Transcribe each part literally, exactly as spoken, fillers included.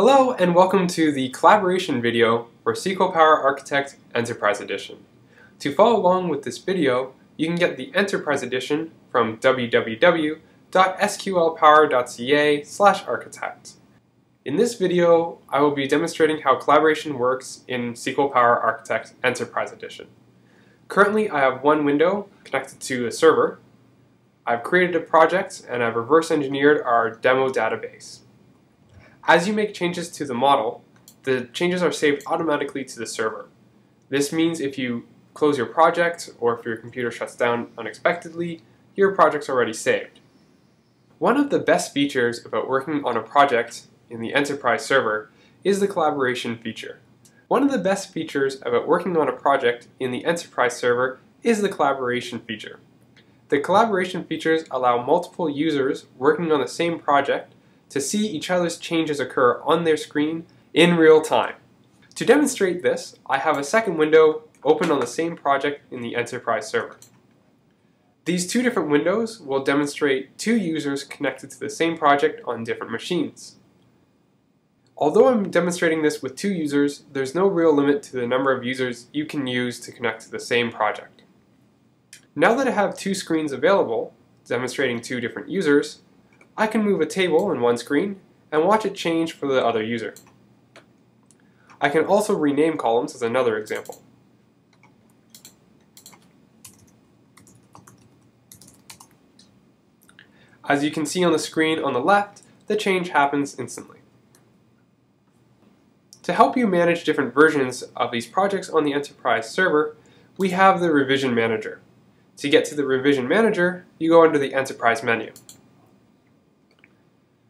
Hello and welcome to the collaboration video for S Q L Power Architect Enterprise Edition. To follow along with this video, you can get the Enterprise Edition from w w w dot s q l power dot c a slash architect. In this video, I will be demonstrating how collaboration works in S Q L Power Architect Enterprise Edition. Currently, I have one window connected to a server. I've created a project and I've reverse engineered our demo database. As you make changes to the model, the changes are saved automatically to the server. This means if you close your project or if your computer shuts down unexpectedly, your project's already saved. One of the best features about working on a project in the enterprise server is the collaboration feature. One of the best features about working on a project in the enterprise server is the collaboration feature. The collaboration features allow multiple users working on the same project to see each other's changes occur on their screen in real time. To demonstrate this, I have a second window open on the same project in the enterprise server. These two different windows will demonstrate two users connected to the same project on different machines. Although I'm demonstrating this with two users, there's no real limit to the number of users you can use to connect to the same project. Now that I have two screens available, demonstrating two different users, I can move a table in one screen and watch it change for the other user. I can also rename columns as another example. As you can see on the screen on the left, the change happens instantly. To help you manage different versions of these projects on the enterprise server, we have the Revision Manager. To get to the Revision Manager, you go under the Enterprise menu.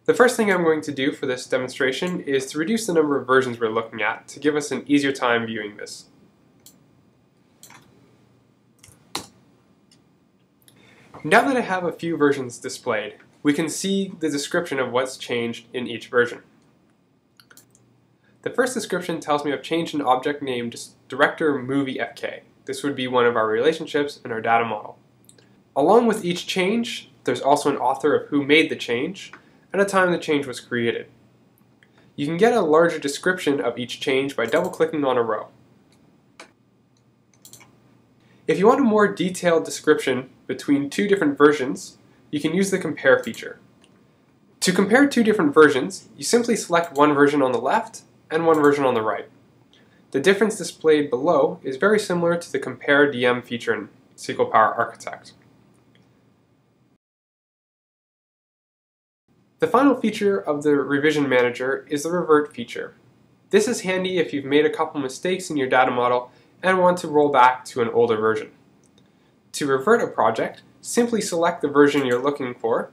The first thing I'm going to do for this demonstration is to reduce the number of versions we're looking at to give us an easier time viewing this. Now that I have a few versions displayed, we can see the description of what's changed in each version. The first description tells me I've changed an object named DirectorMovieFK. This would be one of our relationships in our data model. Along with each change, there's also an author of who made the change, and a time the change was created. You can get a larger description of each change by double-clicking on a row. If you want a more detailed description between two different versions, you can use the compare feature. To compare two different versions, you simply select one version on the left and one version on the right. The difference displayed below is very similar to the compare D M feature in S Q L Power Architect. The final feature of the Revision Manager is the revert feature. This is handy if you've made a couple mistakes in your data model and want to roll back to an older version. To revert a project, simply select the version you're looking for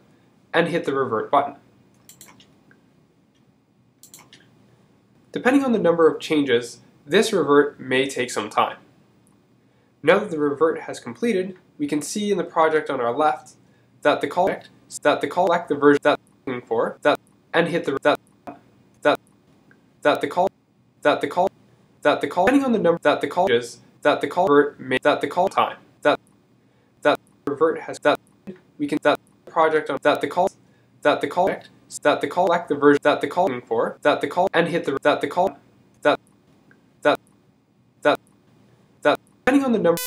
and hit the revert button. Depending on the number of changes, this revert may take some time. Now that the revert has completed, we can see in the project on our left that the call that the call select the version that for that and hit the that that that the call that the call that the call depending on the number that the call is that the call revert may that the call time that that revert has that we can that project on that the call that the call that the call select the version that the calling for that the call and hit the that the call that that that that depending on the number